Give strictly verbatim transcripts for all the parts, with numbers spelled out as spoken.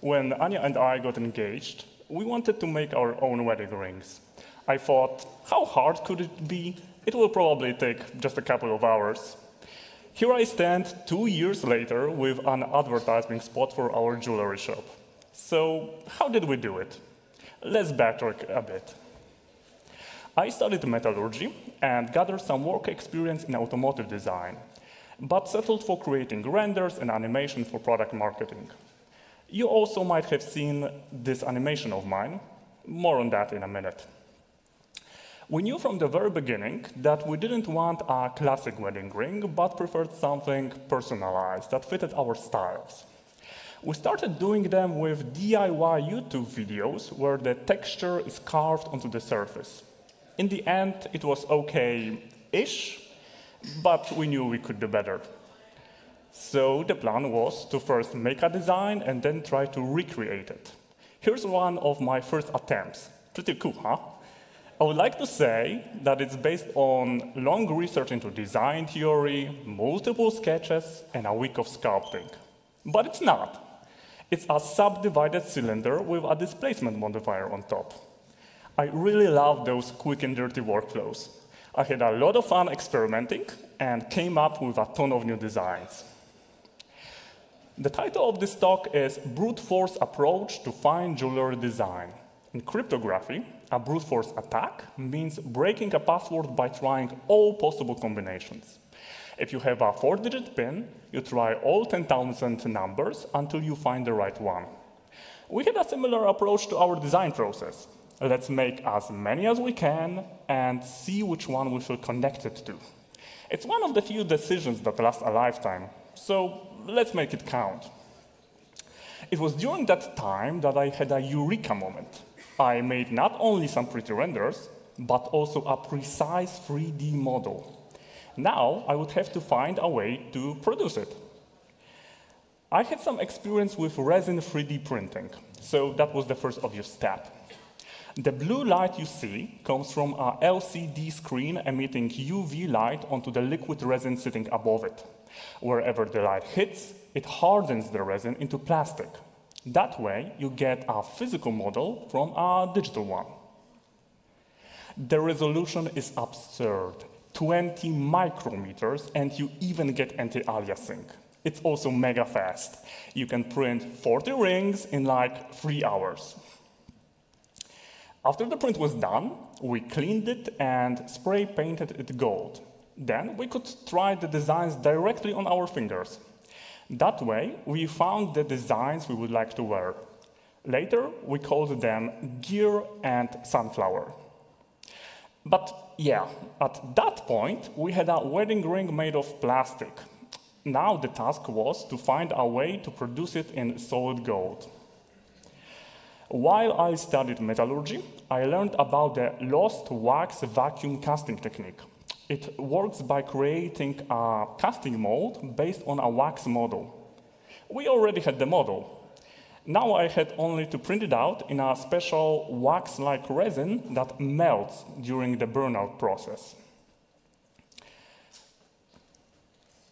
when Anya and I got engaged, we wanted to make our own wedding rings. I thought, how hard could it be? It will probably take just a couple of hours. Here I stand two years later with an advertising spot for our jewelry shop. So how did we do it? Let's backtrack a bit. I studied metallurgy and gathered some work experience in automotive design, but settled for creating renders and animation for product marketing. You also might have seen this animation of mine. More on that in a minute. We knew from the very beginning that we didn't want a classic wedding ring, but preferred something personalized that fitted our styles. We started doing them with D I Y YouTube videos where the texture is carved onto the surface. In the end, it was okay-ish, but we knew we could do better. So the plan was to first make a design and then try to recreate it. Here's one of my first attempts. Pretty cool, huh? I would like to say that it's based on long research into design theory, multiple sketches, and a week of sculpting. But it's not. It's a subdivided cylinder with a displacement modifier on top. I really love those quick and dirty workflows. I had a lot of fun experimenting and came up with a ton of new designs. The title of this talk is Brute Force Approach to Fine Jewelry Design. In cryptography, a brute force attack means breaking a password by trying all possible combinations. If you have a four-digit PIN, you try all ten thousand numbers until you find the right one. We had a similar approach to our design process. Let's make as many as we can and see which one we feel connected to. It's one of the few decisions that last a lifetime, so let's make it count. It was during that time that I had a eureka moment. I made not only some pretty renders, but also a precise three D model. Now I would have to find a way to produce it. I had some experience with resin three D printing, so that was the first obvious step. The blue light you see comes from a L C D screen emitting U V light onto the liquid resin sitting above it. Wherever the light hits, it hardens the resin into plastic. That way, you get a physical model from a digital one. The resolution is absurd, twenty micrometers, and you even get anti-aliasing. It's also mega fast. You can print forty rings in like three hours. After the print was done, we cleaned it and spray painted it gold. Then we could try the designs directly on our fingers. That way, we found the designs we would like to wear. Later, we called them gear and sunflower. But yeah, at that point, we had a wedding ring made of plastic. Now the task was to find a way to produce it in solid gold. While I studied metallurgy, I learned about the lost wax vacuum casting technique. It works by creating a casting mold based on a wax model. We already had the model. Now I had only to print it out in a special wax-like resin that melts during the burnout process.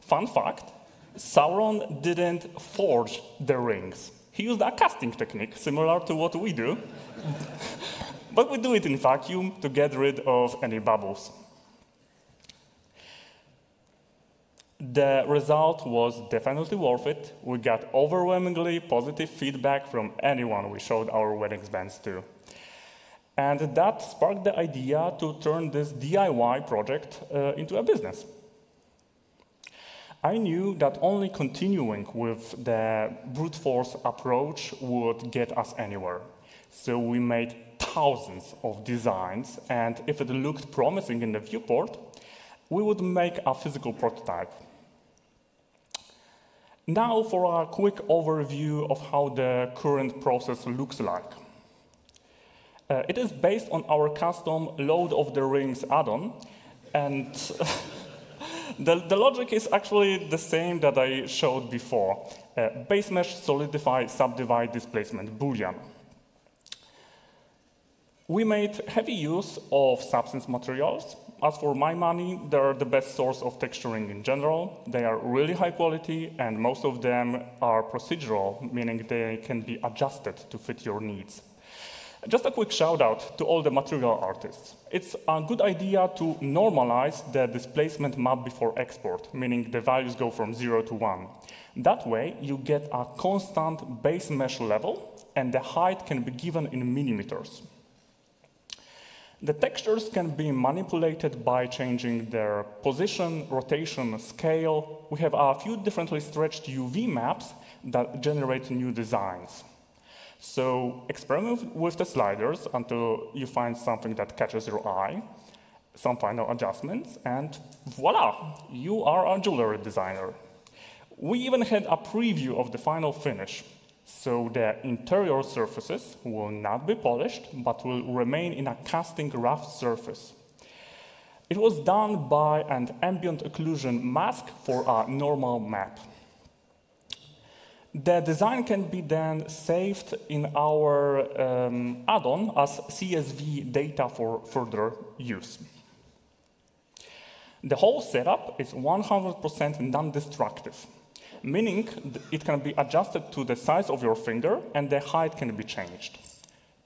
Fun fact, Sauron didn't forge the rings. He used a casting technique similar to what we do, but we do it in vacuum to get rid of any bubbles. The result was definitely worth it. We got overwhelmingly positive feedback from anyone we showed our wedding bands to. And that sparked the idea to turn this D I Y project uh, into a business. I knew that only continuing with the brute force approach would get us anywhere. So we made thousands of designs, and if it looked promising in the viewport, we would make a physical prototype. Now for a quick overview of how the current process looks like. Uh, it is based on our custom Load of the Rings add-on, and the, the logic is actually the same that I showed before. Uh, base mesh, solidify, subdivide, displacement, Boolean. We made heavy use of substance materials, As for my money, they are the best source of texturing in general. They are really high quality, and most of them are procedural, meaning they can be adjusted to fit your needs. Just a quick shout out to all the material artists. It's a good idea to normalize the displacement map before export, meaning the values go from zero to one. That way, you get a constant base mesh level, and the height can be given in millimeters. The textures can be manipulated by changing their position, rotation, scale. We have a few differently stretched U V maps that generate new designs. So experiment with the sliders until you find something that catches your eye, some final adjustments, and voila, you are a jewelry designer. We even had a preview of the final finish, so the interior surfaces will not be polished, but will remain in a casting rough surface. It was done by an ambient occlusion mask for a normal map. The design can be then saved in our um, add-on as C S V data for further use. The whole setup is one hundred percent non-destructive, meaning it can be adjusted to the size of your finger and the height can be changed.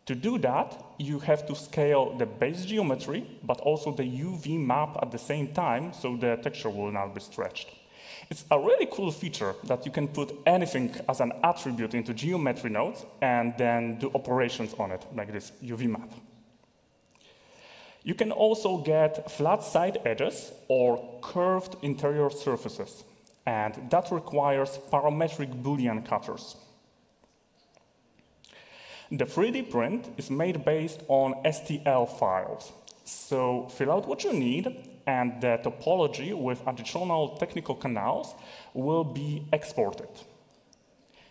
To do that, you have to scale the base geometry, but also the U V map at the same time, so the texture will not be stretched. It's a really cool feature that you can put anything as an attribute into geometry nodes and then do operations on it, like this U V map. You can also get flat side edges or curved interior surfaces, and that requires parametric Boolean cutters. The three D print is made based on S T L files, so fill out what you need, and the topology with additional technical canals will be exported.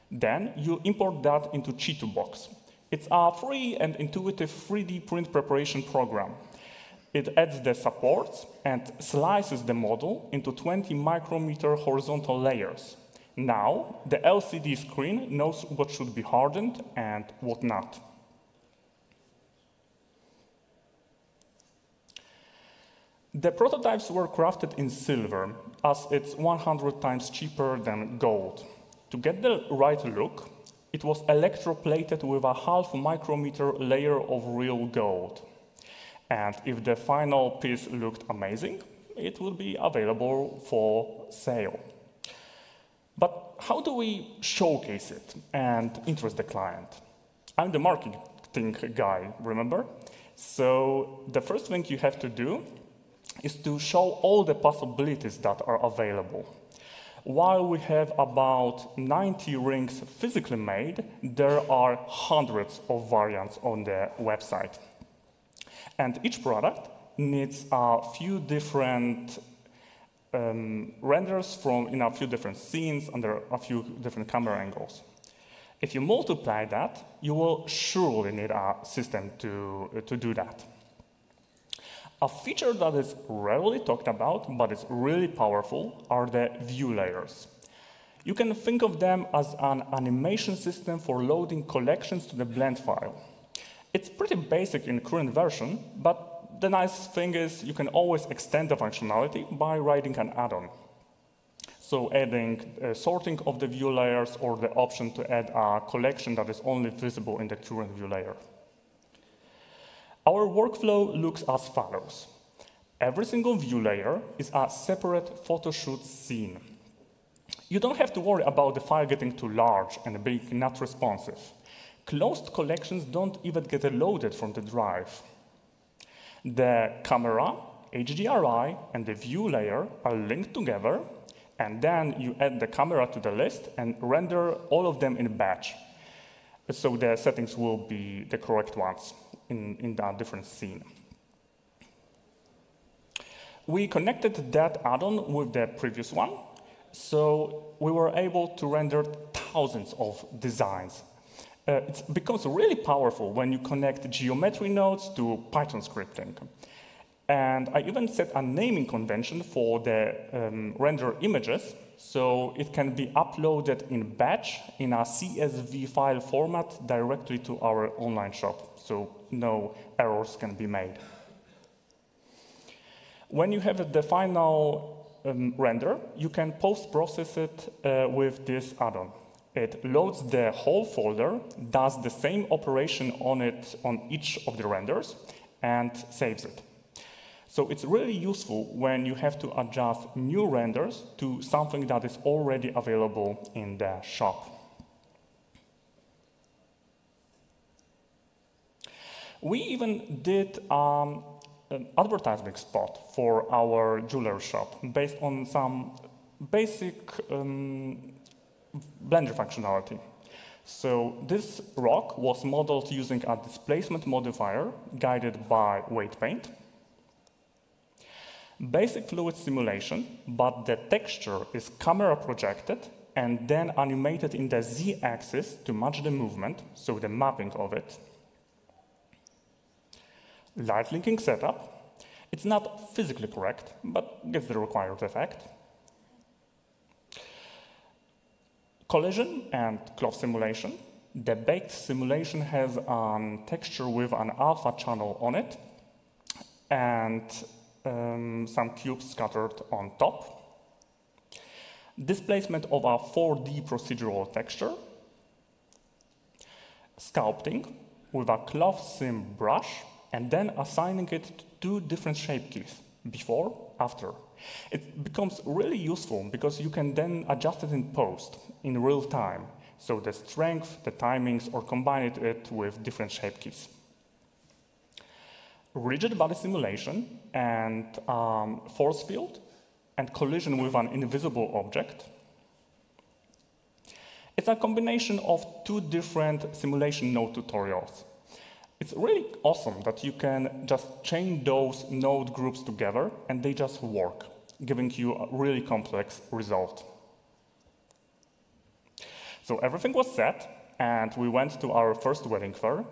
Then you import that into Chitubox. It's a free and intuitive three D print preparation program. It adds the supports and slices the model into twenty micrometer horizontal layers. Now, the L C D screen knows what should be hardened and what not. The prototypes were crafted in silver, as it's one hundred times cheaper than gold. To get the right look, it was electroplated with a half micrometer layer of real gold. And if the final piece looked amazing, it would be available for sale. But how do we showcase it and interest the client? I'm the marketing guy, remember? So the first thing you have to do is to show all the possibilities that are available. While we have about ninety rings physically made, there are hundreds of variants on the website. And each product needs a few different um, renders from in a few different scenes under a few different camera angles. If you multiply that, you will surely need a system to, uh, to do that. A feature that is rarely talked about, but is really powerful, are the view layers. You can think of them as an animation system for loading collections to the blend file. It's pretty basic in current version, but the nice thing is you can always extend the functionality by writing an add-on. So adding uh, sorting of the view layers or the option to add a collection that is only visible in the current view layer. Our workflow looks as follows. Every single view layer is a separate photoshoot scene. You don't have to worry about the file getting too large and being not responsive. Closed collections don't even get loaded from the drive. The camera, H D R I, and the view layer are linked together, and then you add the camera to the list and render all of them in a batch. So the settings will be the correct ones in, in that different scene. We connected that add-on with the previous one, so we were able to render thousands of designs. Uh, it becomes really powerful when you connect geometry nodes to Python scripting. And I even set a naming convention for the um, render images, so it can be uploaded in batch in a C S V file format directly to our online shop, so no errors can be made. When you have the final um, render, you can post-process it uh, with this add-on. It loads the whole folder, does the same operation on it on each of the renders, and saves it. So it's really useful when you have to adjust new renders to something that is already available in the shop. We even did um, an advertising spot for our jewelry shop based on some basic um, Blender functionality. So this rock was modeled using a displacement modifier guided by weight paint. Basic fluid simulation, but the texture is camera projected and then animated in the z-axis to match the movement, so the mapping of it. Light linking setup. It's not physically correct, but gets the required effect. Collision and cloth simulation. The baked simulation has a texture with an alpha channel on it and um, some cubes scattered on top. Displacement of a four D procedural texture. Sculpting with a cloth sim brush, and then assigning it to two different shape keys, before, after. It becomes really useful because you can then adjust it in post, in real time. So the strength, the timings, or combine it with different shape keys. Rigid body simulation and um, force field and collision with an invisible object. It's a combination of two different simulation node tutorials. It's really awesome that you can just chain those node groups together and they just work, giving you a really complex result. So everything was set, and we went to our first wedding fair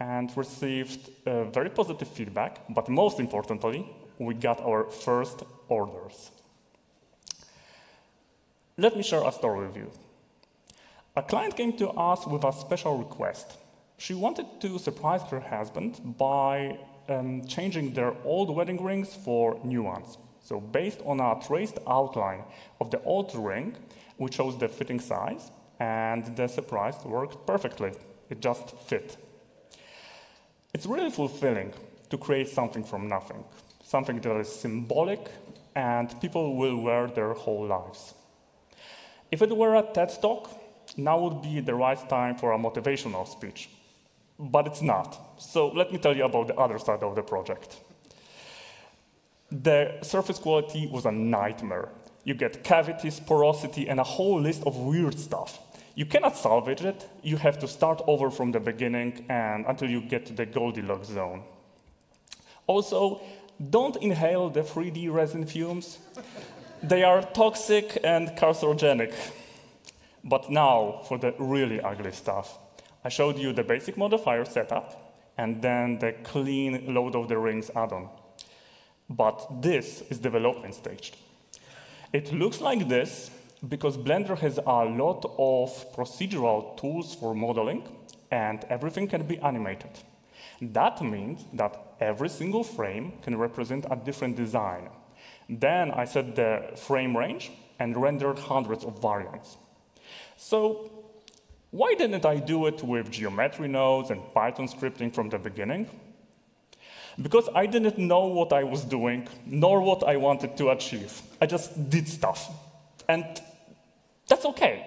and received uh, very positive feedback, but most importantly, we got our first orders. Let me share a story with you. A client came to us with a special request. She wanted to surprise her husband by um, changing their old wedding rings for new ones. So based on a traced outline of the old ring, we chose the fitting size, and the surprise worked perfectly. It just fit. It's really fulfilling to create something from nothing, something that is symbolic and people will wear their whole lives. If it were a TED Talk, now would be the right time for a motivational speech. But it's not. So let me tell you about the other side of the project. The surface quality was a nightmare. You get cavities, porosity, and a whole list of weird stuff. You cannot salvage it. You have to start over from the beginning and until you get to the Goldilocks zone. Also, don't inhale the three D resin fumes. They are toxic and carcinogenic. But now for the really ugly stuff. I showed you the basic modifier setup and then the clean Load of the Rings add-on. But this is development stage. It looks like this because Blender has a lot of procedural tools for modeling and everything can be animated. That means that every single frame can represent a different design. Then I set the frame range and rendered hundreds of variants. So why didn't I do it with geometry nodes and Python scripting from the beginning? Because I didn't know what I was doing, nor what I wanted to achieve. I just did stuff. And that's OK.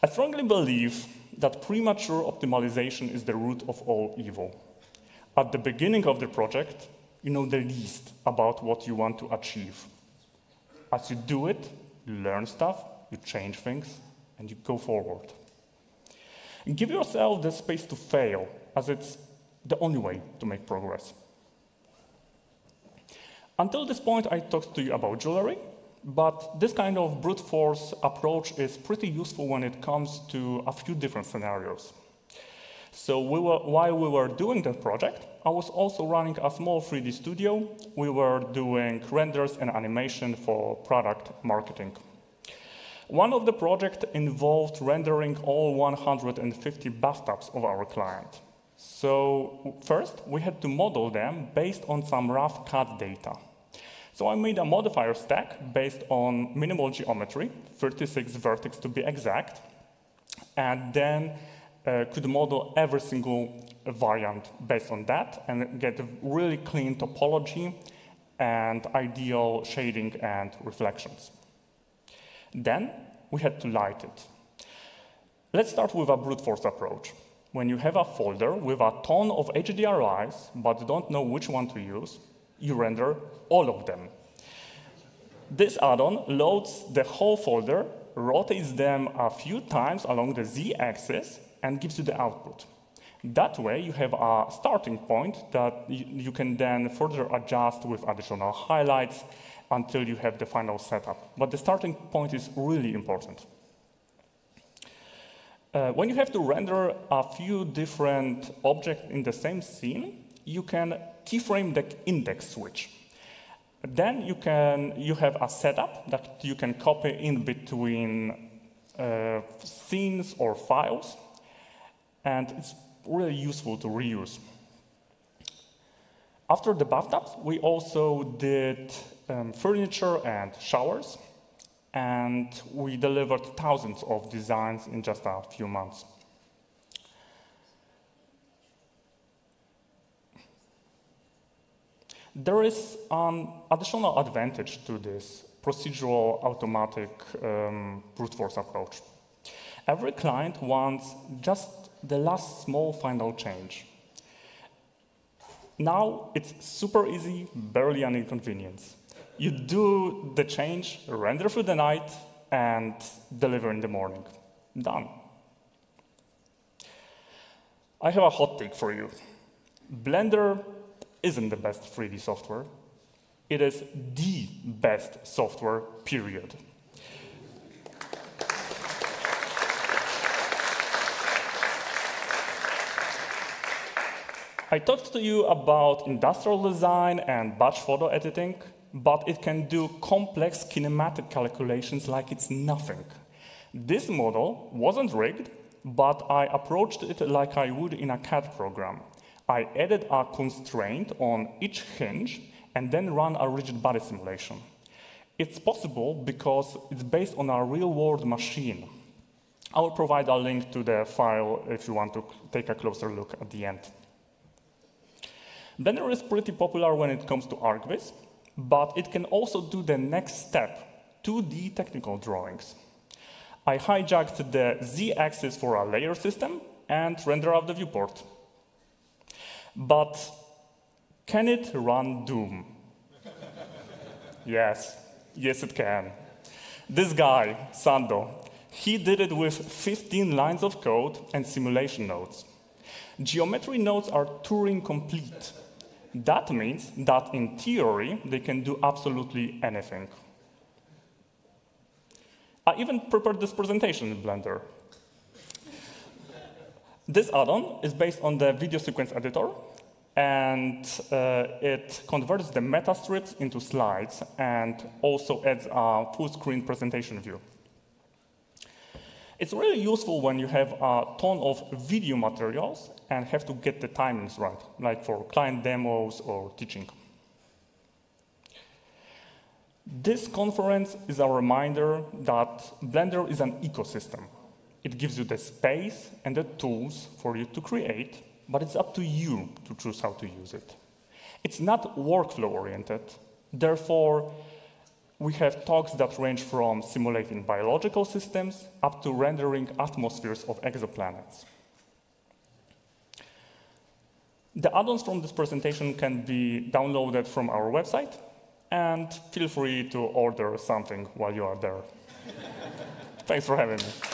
I strongly believe that premature optimization is the root of all evil. At the beginning of the project, you know the least about what you want to achieve. As you do it, you learn stuff, you change things, and you go forward. And give yourself the space to fail, as it's the only way to make progress. Until this point, I talked to you about jewelry, but this kind of brute force approach is pretty useful when it comes to a few different scenarios. So we were, while we were doing that project, I was also running a small three D studio. We were doing renders and animation for product marketing. One of the projects involved rendering all one hundred fifty bathtubs of our client. So first, we had to model them based on some rough C A D data. So I made a modifier stack based on minimal geometry, thirty-six vertices to be exact, and then uh, could model every single variant based on that and get a really clean topology and ideal shading and reflections. Then we had to light it. Let's start with a brute force approach. When you have a folder with a ton of H D R Is, but don't know which one to use, you render all of them. This add-on loads the whole folder, rotates them a few times along the z-axis, and gives you the output. That way, you have a starting point that you can then further adjust with additional highlights until you have the final setup. But the starting point is really important. Uh, when you have to render a few different objects in the same scene, you can keyframe the index switch. Then you can you have a setup that you can copy in between uh, scenes or files, and it's really useful to reuse. After the bathtubs, we also did um, furniture and showers, and we delivered thousands of designs in just a few months. There is an additional advantage to this procedural automatic um, brute force approach. Every client wants just the last small final change. Now it's super easy, barely an inconvenience. You do the change, render through the night, and deliver in the morning. Done. I have a hot take for you. Blender isn't the best three D software. It is the best software, period. I talked to you about industrial design and batch photo editing, but it can do complex kinematic calculations like it's nothing. This model wasn't rigged, but I approached it like I would in a C A D program. I added a constraint on each hinge and then ran a rigid body simulation. It's possible because it's based on a real-world machine. I will provide a link to the file if you want to take a closer look at the end. Blender is pretty popular when it comes to ArcVis, but it can also do the next step, two D technical drawings. I hijacked the z-axis for a layer system and rendered out the viewport. But can it run Doom? Yes. Yes, it can. This guy, Sando, he did it with fifteen lines of code and simulation nodes. Geometry nodes are Turing complete. That means that in theory, they can do absolutely anything. I even prepared this presentation in Blender. This add-on is based on the video sequence editor, and uh, it converts the meta strips into slides and also adds a full-screen presentation view. It's really useful when you have a ton of video materials and have to get the timings right, like for client demos or teaching. This conference is a reminder that Blender is an ecosystem. It gives you the space and the tools for you to create, but it's up to you to choose how to use it. It's not workflow-oriented. Therefore, we have talks that range from simulating biological systems up to rendering atmospheres of exoplanets. The add-ons from this presentation can be downloaded from our website, and feel free to order something while you are there. Thanks for having me.